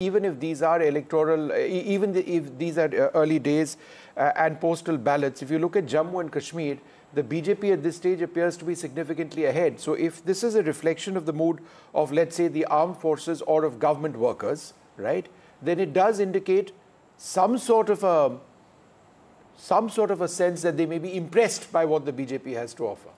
Even if these are electoral, if these are early days and postal ballots, if you look at Jammu and Kashmir, the BJP at this stage appears to be significantly ahead. So if this is a reflection of the mood of, let's say, the armed forces or of government workers, right, then it does indicate some sort of a sense that they may be impressed by what the BJP has to offer.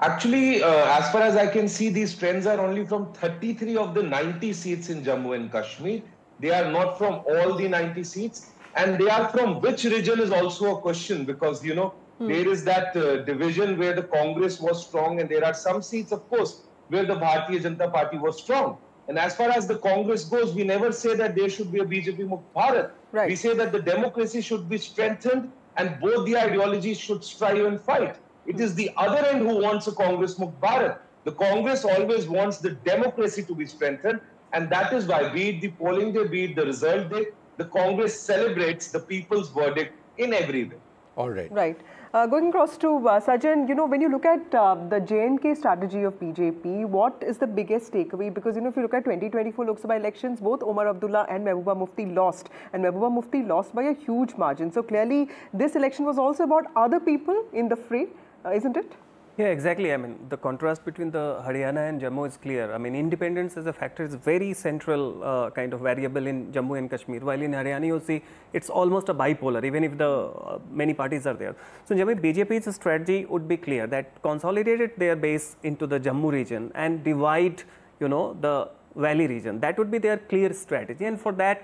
Actually, as far as I can see, these trends are only from 33 of the 90 seats in Jammu and Kashmir. They are not from all the 90 seats. And they are from which region is also a question, because, you know, there is that division where the Congress was strong, and there are some seats, of course, where the Bharatiya Janata Party was strong. And as far as the Congress goes, we never say that there should be a BJP Mukt Bharat. Right. We say that the democracy should be strengthened and both the ideologies should strive and fight. It is the other end who wants a Congress Mukt Bharat. The Congress always wants the democracy to be strengthened, and that is why, be it the polling day, be it the result day, the Congress celebrates the people's verdict in every way. All right. Right. Going across to Sajjan, you know, when you look at the JNK strategy of PJP, what is the biggest takeaway? Because, you know, if you look at 2024 Lok Sabha elections, both Omar Abdullah and Mehbooba Mufti lost. And Mehbooba Mufti lost by a huge margin. So clearly, this election was also about other people in the fray, isn't it? Yeah, exactly. I mean, the contrast between the Haryana and Jammu is clear. I mean, independence as a factor is very central kind of variable in Jammu and Kashmir, while in Haryana you see it's almost a bipolar, even if the many parties are there. So, Jammu BJP's strategy would be clear, that consolidated their base into the Jammu region and divide, you know, the valley region. That would be their clear strategy, and for that,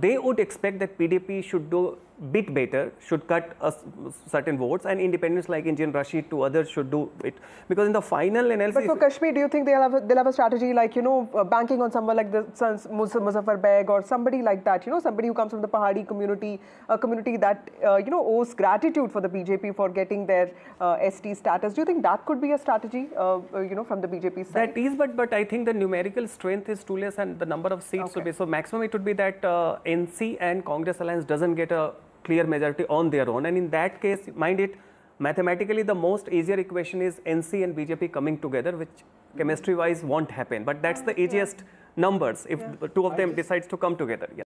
they would expect that PDP should do a bit better, should cut certain votes, and independents like Indian Rashid to others should do it. Because in the final NLC... But for Kashmir, do you think they'll have a strategy like, you know, banking on someone like the Muzaffar Beg or somebody like that, you know, somebody who comes from the Pahadi community, a community that, you know, owes gratitude for the BJP for getting their ST status. Do you think that could be a strategy, you know, from the BJP side? That is, but I think the numerical strength is too less and the number of seats will be. So maximum it would be that... NC and Congress alliance doesn't get a clear majority on their own, and in that case, mind it, mathematically the most easier equation is NC and BJP coming together, which chemistry wise won't happen, but that's the easiest numbers if two of them decides to come together. Yeah.